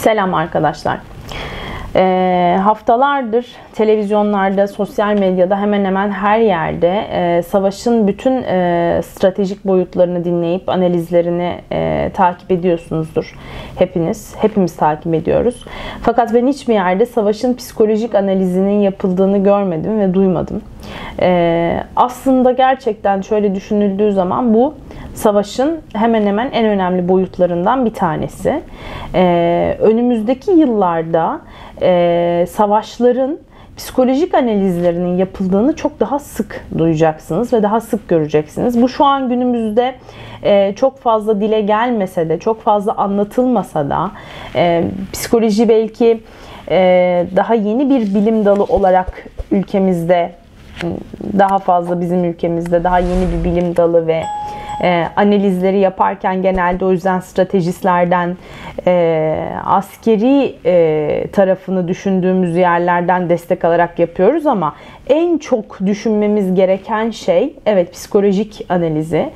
Selam arkadaşlar. Haftalardır televizyonlarda, sosyal medyada hemen hemen her yerde savaşın bütün stratejik boyutlarını dinleyip analizlerini takip ediyorsunuzdur. Hepimiz takip ediyoruz. Fakat ben hiçbir yerde savaşın psikolojik analizinin yapıldığını görmedim ve duymadım. Aslında gerçekten şöyle düşünüldüğü zaman bu savaşın hemen hemen en önemli boyutlarından bir tanesi. Önümüzdeki yıllarda savaşların psikolojik analizlerinin yapıldığını çok daha sık duyacaksınız ve daha sık göreceksiniz. Bu şu an günümüzde çok fazla dile gelmese de, çok fazla anlatılmasa da psikoloji belki daha yeni bir bilim dalı olarak ülkemizde, daha fazla bizim ülkemizde daha yeni bir bilim dalı ve analizleri yaparken genelde o yüzden stratejistlerden, askeri tarafını düşündüğümüz yerlerden destek alarak yapıyoruz ama en çok düşünmemiz gereken şey evet psikolojik analizi.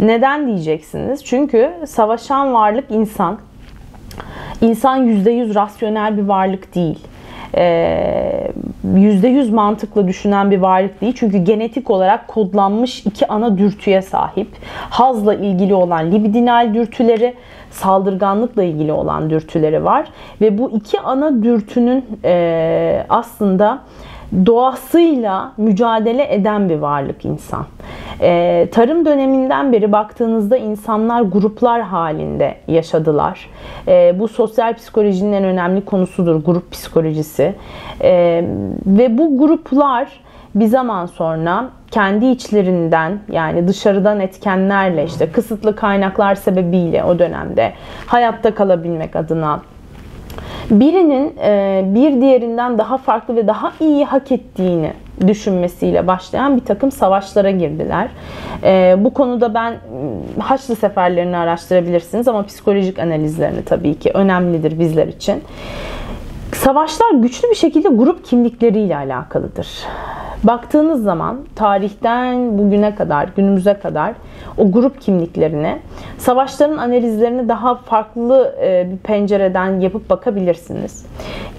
Neden diyeceksiniz? Çünkü savaşan varlık insan. İnsan %100 rasyonel bir varlık değil. %100 mantıklı düşünen bir varlık değil. Çünkü genetik olarak kodlanmış iki ana dürtüye sahip. Hazla ilgili olan libidinal dürtüleri, saldırganlıkla ilgili olan dürtüleri var. Ve bu iki ana dürtünün aslında doğasıyla mücadele eden bir varlık insan. Tarım döneminden beri baktığınızda insanlar gruplar halinde yaşadılar. Bu sosyal psikolojinin en önemli konusudur, grup psikolojisi. Ve bu gruplar bir zaman sonra kendi içlerinden, yani dışarıdan etkenlerle, işte kısıtlı kaynaklar sebebiyle o dönemde hayatta kalabilmek adına birinin bir diğerinden daha farklı ve daha iyi hak ettiğini düşünmesiyle başlayan bir takım savaşlara girdiler. Bu konuda ben Haçlı seferlerini araştırabilirsiniz ama psikolojik analizlerini tabii ki önemlidir bizler için. Savaşlar güçlü bir şekilde grup kimlikleriyle alakalıdır. Baktığınız zaman tarihten bugüne kadar, günümüze kadar o grup kimliklerine, savaşların analizlerini daha farklı bir pencereden yapıp bakabilirsiniz.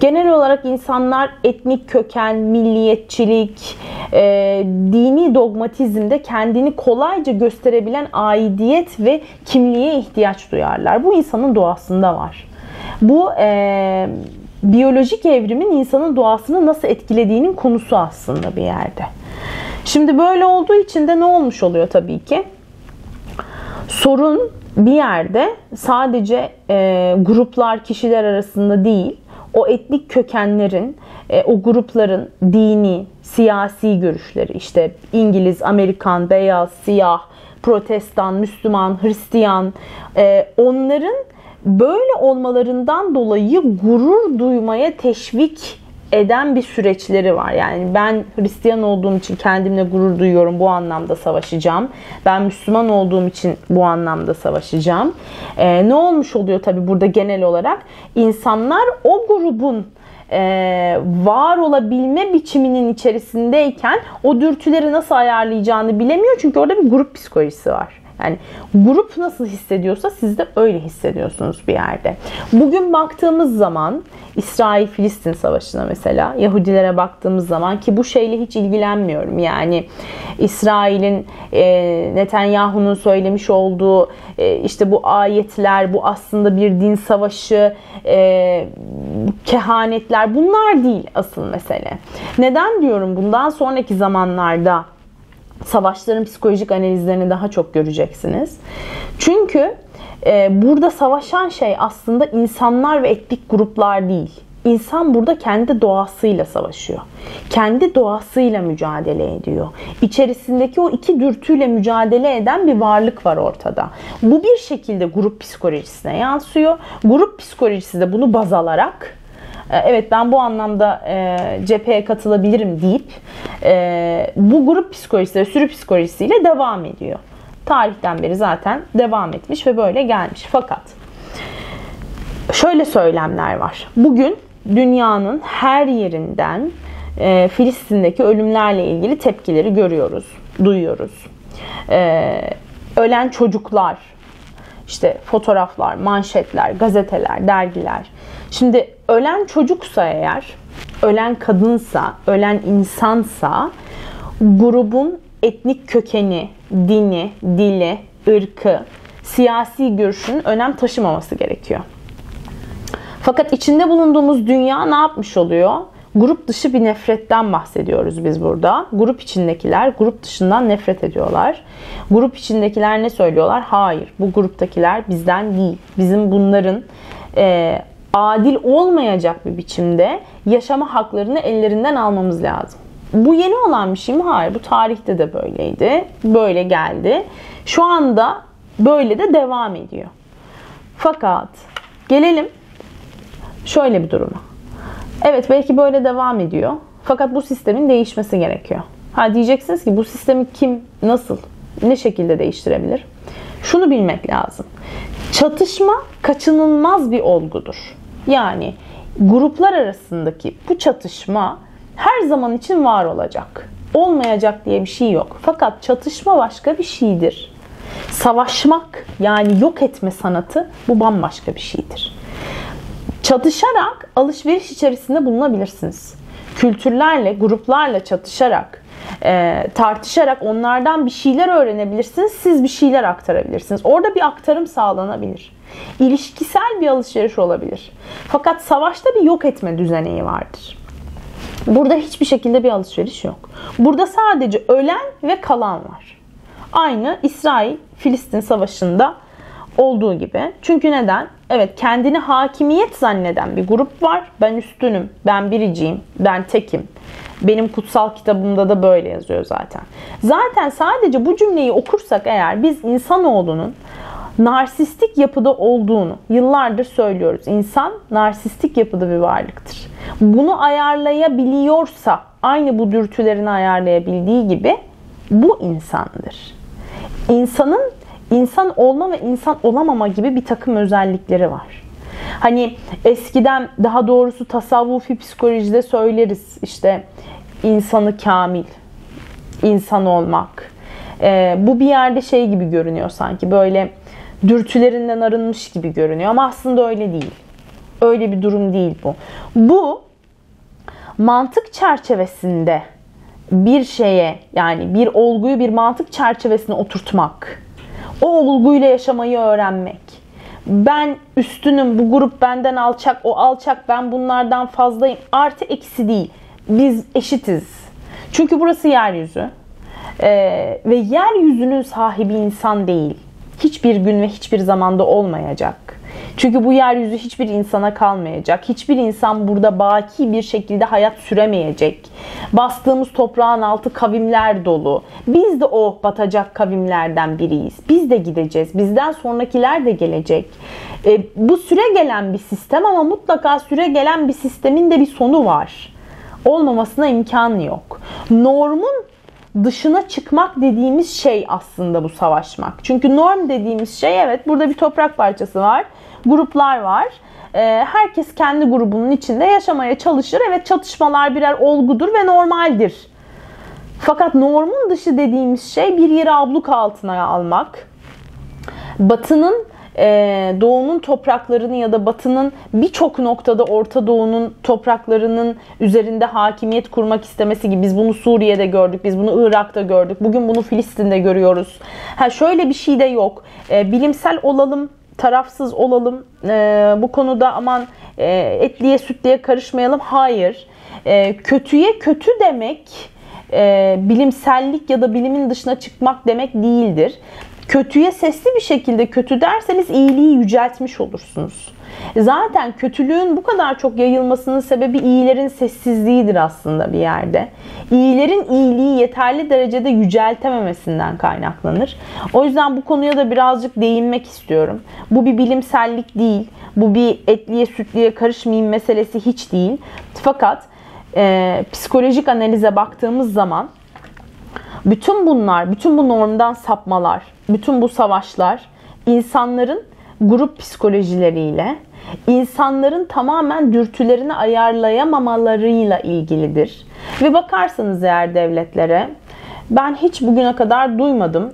Genel olarak insanlar etnik köken, milliyetçilik, dini dogmatizmde kendini kolayca gösterebilen aidiyet ve kimliğe ihtiyaç duyarlar. Bu insanın doğasında var. Bu biyolojik evrimin insanın doğasını nasıl etkilediğinin konusu aslında bir yerde. Şimdi böyle olduğu için de ne olmuş oluyor tabii ki? Sorun bir yerde sadece gruplar, kişiler arasında değil, o etnik kökenlerin, o grupların dini, siyasi görüşleri, işte İngiliz, Amerikan, beyaz, siyah, Protestan, Müslüman, Hristiyan, onların böyle olmalarından dolayı gurur duymaya teşvik eden bir süreçleri var. Yani ben Hristiyan olduğum için kendimle gurur duyuyorum, bu anlamda savaşacağım. Ben Müslüman olduğum için bu anlamda savaşacağım. Ne olmuş oluyor tabii burada genel olarak? İnsanlar o grubun var olabilme biçiminin içerisindeyken o dürtüleri nasıl ayarlayacağını bilemiyor. Çünkü orada bir grup psikolojisi var. Yani grup nasıl hissediyorsa siz de öyle hissediyorsunuz bir yerde. Bugün baktığımız zaman İsrail-Filistin savaşına mesela, Yahudilere baktığımız zaman ki bu şeyle hiç ilgilenmiyorum. Yani İsrail'in Netanyahu'nun söylemiş olduğu işte bu ayetler, bu aslında bir din savaşı, kehanetler, bunlar değil asıl mesele. Neden diyorum? Bundan sonraki zamanlarda savaşların psikolojik analizlerini daha çok göreceksiniz. Çünkü burada savaşan şey aslında insanlar ve etnik gruplar değil. İnsan burada kendi doğasıyla savaşıyor. Kendi doğasıyla mücadele ediyor. İçerisindeki o iki dürtüyle mücadele eden bir varlık var ortada. Bu bir şekilde grup psikolojisine yansıyor. Grup psikolojisi de bunu baz alarak, evet ben bu anlamda cepheye katılabilirim deyip bu grup psikolojisi ve sürü psikolojisiyle devam ediyor. Tarihten beri zaten devam etmiş ve böyle gelmiş. Fakat şöyle söylemler var. Bugün dünyanın her yerinden Filistin'deki ölümlerle ilgili tepkileri görüyoruz, duyuyoruz. Ölen çocuklar, İşte fotoğraflar, manşetler, gazeteler, dergiler. Şimdi ölen çocuksa eğer, ölen kadınsa, ölen insansa grubun etnik kökeni, dini, dili, ırkı, siyasi görüşünün önem taşımaması gerekiyor. Fakat içinde bulunduğumuz dünya ne yapmış oluyor? Grup dışı bir nefretten bahsediyoruz biz burada. Grup içindekiler grup dışından nefret ediyorlar. Grup içindekiler ne söylüyorlar? Hayır, bu gruptakiler bizden değil. Bizim bunların adil olmayacak bir biçimde yaşama haklarını ellerinden almamız lazım. Bu yeni olan bir şey mi? Hayır, bu tarihte de böyleydi. Böyle geldi. Şu anda böyle de devam ediyor. Fakat gelelim şöyle bir duruma. Evet, belki böyle devam ediyor. Fakat bu sistemin değişmesi gerekiyor. Ha, diyeceksiniz ki bu sistemi kim, nasıl, ne şekilde değiştirebilir? Şunu bilmek lazım. Çatışma kaçınılmaz bir olgudur. Yani gruplar arasındaki bu çatışma her zaman için var olacak. Olmayacak diye bir şey yok. Fakat çatışma başka bir şeydir. Savaşmak, yani yok etme sanatı, bu bambaşka bir şeydir. Çatışarak alışveriş içerisinde bulunabilirsiniz. Kültürlerle, gruplarla çatışarak, tartışarak onlardan bir şeyler öğrenebilirsiniz. Siz bir şeyler aktarabilirsiniz. Orada bir aktarım sağlanabilir. İlişkisel bir alışveriş olabilir. Fakat savaşta bir yok etme düzeneği vardır. Burada hiçbir şekilde bir alışveriş yok. Burada sadece ölen ve kalan var. Aynı İsrail-Filistin savaşında olduğu gibi. Çünkü neden? Evet, kendini hakimiyet zanneden bir grup var. Ben üstünüm, ben biriciyim, ben tekim. Benim kutsal kitabımda da böyle yazıyor zaten. Zaten sadece bu cümleyi okursak eğer biz insanoğlunun narsistik yapıda olduğunu yıllardır söylüyoruz. İnsan narsistik yapıda bir varlıktır. Bunu ayarlayabiliyorsa, aynı bu dürtülerini ayarlayabildiği gibi bu insandır. İnsanın İnsan olma ve insan olamama gibi bir takım özellikleri var. Hani eskiden, daha doğrusu tasavvufi psikolojide söyleriz işte insanı kamil, insan olmak. Bu bir yerde şey gibi görünüyor sanki, böyle dürtülerinden arınmış gibi görünüyor ama aslında öyle değil. Öyle bir durum değil bu. Bu mantık çerçevesinde bir şeye, yani bir olguyu bir mantık çerçevesine oturtmak. O olguyla yaşamayı öğrenmek. Ben üstünüm, bu grup benden alçak, o alçak, ben bunlardan fazlayım. Artı eksi değil. Biz eşitiz. Çünkü burası yeryüzü. Ve yeryüzünün sahibi insan değil. Hiçbir gün ve hiçbir zamanda olmayacak. Çünkü bu yeryüzü hiçbir insana kalmayacak. Hiçbir insan burada baki bir şekilde hayat süremeyecek. Bastığımız toprağın altı kavimler dolu. Biz de o batacak kavimlerden biriyiz. Biz de gideceğiz. Bizden sonrakiler de gelecek. Bu süre gelen bir sistem ama mutlaka süre gelen bir sistemin de bir sonu var. Olmamasına imkan yok. Normun dışına çıkmak dediğimiz şey aslında bu savaşmak. Çünkü norm dediğimiz şey, evet, burada bir toprak parçası var. Gruplar var. Herkes kendi grubunun içinde yaşamaya çalışır. Evet, çatışmalar birer olgudur ve normaldir. Fakat normun dışı dediğimiz şey bir yeri abluk altına almak. Batının, doğunun topraklarını ya da batının birçok noktada Orta Doğu'nun topraklarının üzerinde hakimiyet kurmak istemesi gibi. Biz bunu Suriye'de gördük, biz bunu Irak'ta gördük, bugün bunu Filistin'de görüyoruz. Ha, şöyle bir şey de yok. Bilimsel olalım, tarafsız olalım, bu konuda aman etliye sütliye karışmayalım. Hayır. Kötüye kötü demek bilimsellik ya da bilimin dışına çıkmak demek değildir. Kötüye sesli bir şekilde kötü derseniz iyiliği yüceltmiş olursunuz. Zaten kötülüğün bu kadar çok yayılmasının sebebi iyilerin sessizliğidir aslında bir yerde. İyilerin iyiliği yeterli derecede yüceltememesinden kaynaklanır. O yüzden bu konuya da birazcık değinmek istiyorum. Bu bir bilimsellik değil. Bu bir etliye sütliye karışmayayım meselesi hiç değil. Fakat psikolojik analize baktığımız zaman bütün bunlar, bütün bu normdan sapmalar, bütün bu savaşlar insanların grup psikolojileriyle, insanların tamamen dürtülerini ayarlayamamalarıyla ilgilidir. Ve bakarsanız eğer devletlere, Ben hiç bugüne kadar duymadım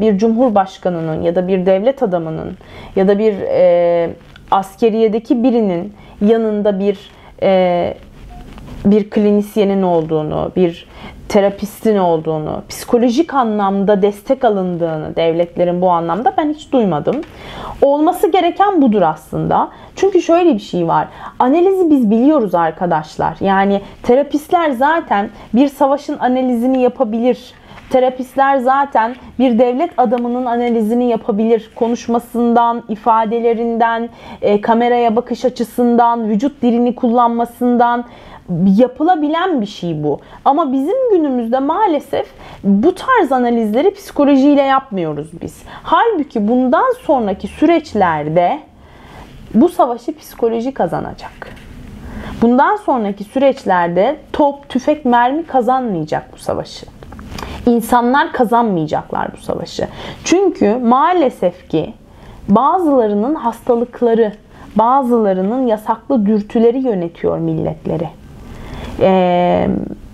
bir cumhurbaşkanının ya da bir devlet adamının ya da bir askeriyedeki birinin yanında bir klinisyenin olduğunu, bir terapistin olduğunu, psikolojik anlamda destek alındığını devletlerin bu anlamda ben hiç duymadım. Olması gereken budur aslında. Çünkü şöyle bir şey var. Analizi biz biliyoruz arkadaşlar. Yani terapistler zaten bir savaşın analizini yapabilir. Terapistler zaten bir devlet adamının analizini yapabilir. Konuşmasından, ifadelerinden, kameraya bakış açısından, vücut dilini kullanmasından yapılabilen bir şey bu. Ama bizim günümüzde maalesef bu tarz analizleri psikolojiyle yapmıyoruz biz. Halbuki bundan sonraki süreçlerde bu savaşı psikoloji kazanacak. Bundan sonraki süreçlerde top, tüfek, mermi kazanmayacak bu savaşı. İnsanlar kazanmayacaklar bu savaşı. Çünkü maalesef ki bazılarının hastalıkları, bazılarının yasaklı dürtüleri yönetiyor milletleri.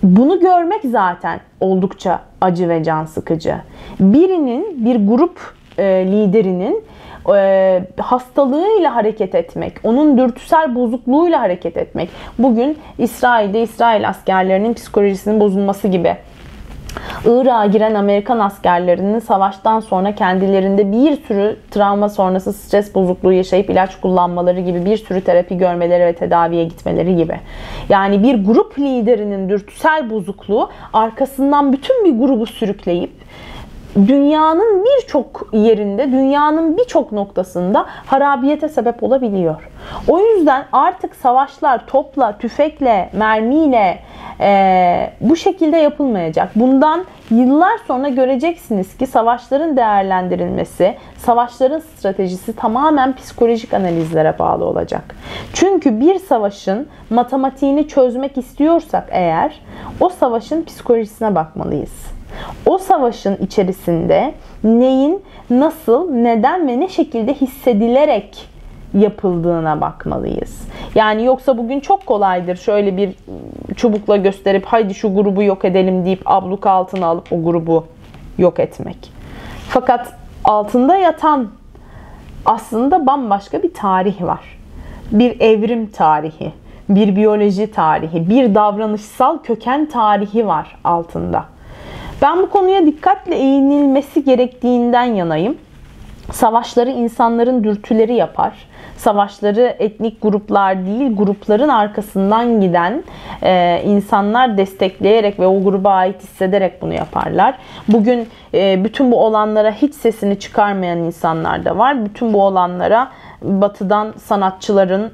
Bunu görmek zaten oldukça acı ve can sıkıcı. Birinin, bir grup liderinin hastalığıyla hareket etmek, onun dürtüsel bozukluğuyla hareket etmek. Bugün İsrail'de İsrail askerlerinin psikolojisinin bozulması gibi. Irak'a giren Amerikan askerlerinin savaştan sonra kendilerinde bir sürü travma sonrası stres bozukluğu yaşayıp ilaç kullanmaları gibi, bir sürü terapi görmeleri ve tedaviye gitmeleri gibi. Yani bir grup liderinin dürtüsel bozukluğu arkasından bütün bir grubu sürükleyip dünyanın birçok yerinde, dünyanın birçok noktasında harabiyete sebep olabiliyor. O yüzden artık savaşlar topla, tüfekle, mermiyle bu şekilde yapılmayacak. Bundan yıllar sonra göreceksiniz ki savaşların değerlendirilmesi, savaşların stratejisi tamamen psikolojik analizlere bağlı olacak. Çünkü bir savaşın matematiğini çözmek istiyorsak eğer, o savaşın psikolojisine bakmalıyız. O savaşın içerisinde neyin, nasıl, neden ve ne şekilde hissedilerek yapıldığına bakmalıyız. Yani yoksa bugün çok kolaydır şöyle bir çubukla gösterip haydi şu grubu yok edelim deyip abluka altına alıp o grubu yok etmek. Fakat altında yatan aslında bambaşka bir tarih var. Bir evrim tarihi, bir biyoloji tarihi, bir davranışsal köken tarihi var altında. Ben bu konuya dikkatle eğinilmesi gerektiğinden yanayım. Savaşları insanların dürtüleri yapar. Savaşları etnik gruplar değil, grupların arkasından giden insanlar destekleyerek ve o gruba ait hissederek bunu yaparlar. Bugün bütün bu olanlara hiç sesini çıkarmayan insanlar da var. Bütün bu olanlara batıdan sanatçıların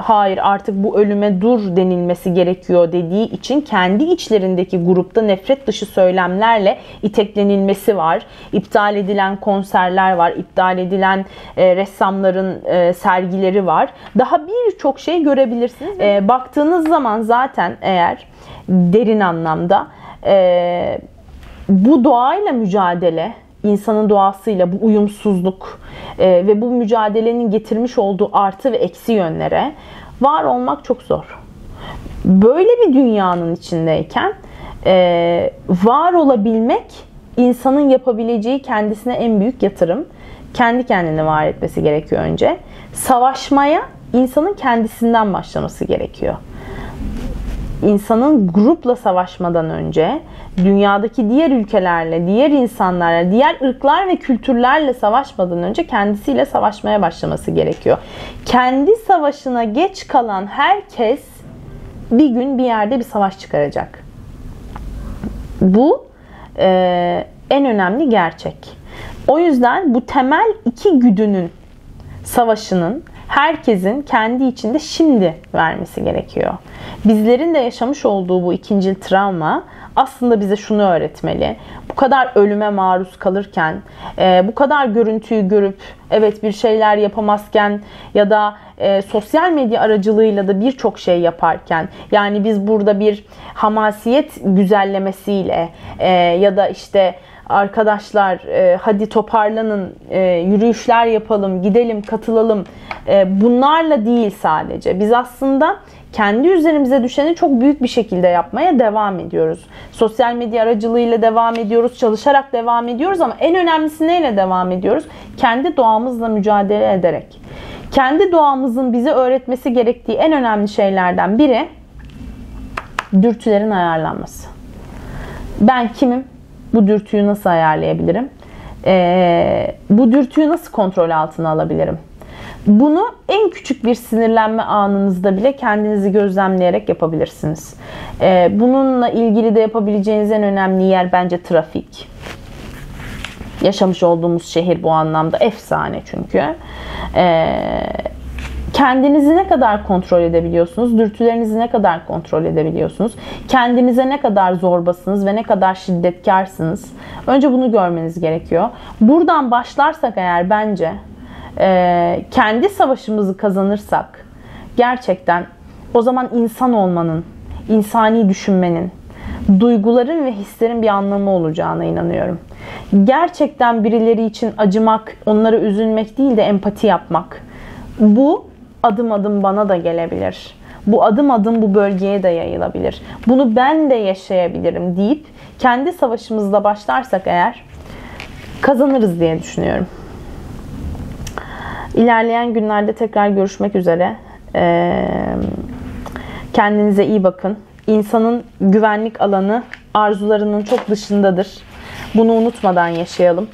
hayır artık bu ölüme dur denilmesi gerekiyor dediği için kendi içlerindeki grupta nefret dışı söylemlerle iteklenilmesi var. İptal edilen konserler var. İptal edilen ressamların sergileri var. Daha birçok şey görebilirsiniz. Baktığınız zaman zaten eğer derin anlamda bu doğayla mücadele, insanın doğasıyla bu uyumsuzluk ve bu mücadelenin getirmiş olduğu artı ve eksi yönlere var olmak çok zor. Böyle bir dünyanın içindeyken var olabilmek insanın yapabileceği kendisine en büyük yatırım. Kendi kendini var etmesi gerekiyor önce. Savaşmaya insanın kendisinden başlaması gerekiyor. İnsanın grupla savaşmadan önce dünyadaki diğer ülkelerle, diğer insanlarla, diğer ırklar ve kültürlerle savaşmadan önce kendisiyle savaşmaya başlaması gerekiyor. Kendi savaşına geç kalan herkes bir gün bir yerde bir savaş çıkaracak. Bu en önemli gerçek. O yüzden bu temel iki güdünün savaşının herkesin kendi içinde şimdi vermesi gerekiyor. Bizlerin de yaşamış olduğu bu ikincil travma aslında bize şunu öğretmeli. Bu kadar ölüme maruz kalırken, bu kadar görüntüyü görüp evet bir şeyler yapamazken ya da sosyal medya aracılığıyla da birçok şey yaparken, yani biz burada bir hamasiyet güzellemesiyle ya da işte arkadaşlar hadi toparlanın, yürüyüşler yapalım, gidelim, katılalım. Bunlarla değil sadece. Biz aslında kendi üzerimize düşeni çok büyük bir şekilde yapmaya devam ediyoruz. Sosyal medya aracılığıyla devam ediyoruz, çalışarak devam ediyoruz ama en önemlisi neyle devam ediyoruz? Kendi doğamızla mücadele ederek. Kendi doğamızın bize öğretmesi gerektiği en önemli şeylerden biri dürtülerin ayarlanması. Ben kimim? Bu dürtüyü nasıl ayarlayabilirim? Bu dürtüyü nasıl kontrol altına alabilirim? Bunu en küçük bir sinirlenme anınızda bile kendinizi gözlemleyerek yapabilirsiniz. Bununla ilgili de yapabileceğiniz en önemli yer bence trafik. Yaşamış olduğumuz şehir bu anlamda efsane çünkü. Kendinizi ne kadar kontrol edebiliyorsunuz? Dürtülerinizi ne kadar kontrol edebiliyorsunuz? Kendinize ne kadar zorbasınız ve ne kadar şiddetkarsınız? Önce bunu görmeniz gerekiyor. Buradan başlarsak eğer bence kendi savaşımızı kazanırsak gerçekten o zaman insan olmanın, insani düşünmenin, duyguların ve hislerin bir anlamı olacağına inanıyorum. Gerçekten birileri için acımak, onlara üzülmek değil de empati yapmak. Bu adım adım bana da gelebilir. Bu adım adım bu bölgeye de yayılabilir. Bunu ben de yaşayabilirim deyip kendi savaşımızla başlarsak eğer kazanırız diye düşünüyorum. İlerleyen günlerde tekrar görüşmek üzere. Kendinize iyi bakın. İnsanın güvenlik alanı arzularının çok dışındadır. Bunu unutmadan yaşayalım.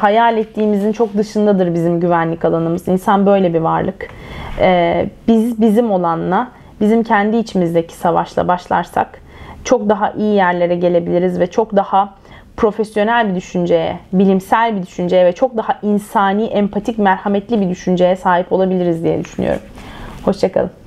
Hayal ettiğimizin çok dışındadır bizim güvenlik alanımız. İnsan böyle bir varlık. Biz bizim olanla, bizim kendi içimizdeki savaşla başlarsak çok daha iyi yerlere gelebiliriz ve çok daha profesyonel bir düşünceye, bilimsel bir düşünceye ve çok daha insani, empatik, merhametli bir düşünceye sahip olabiliriz diye düşünüyorum. Hoşça kalın.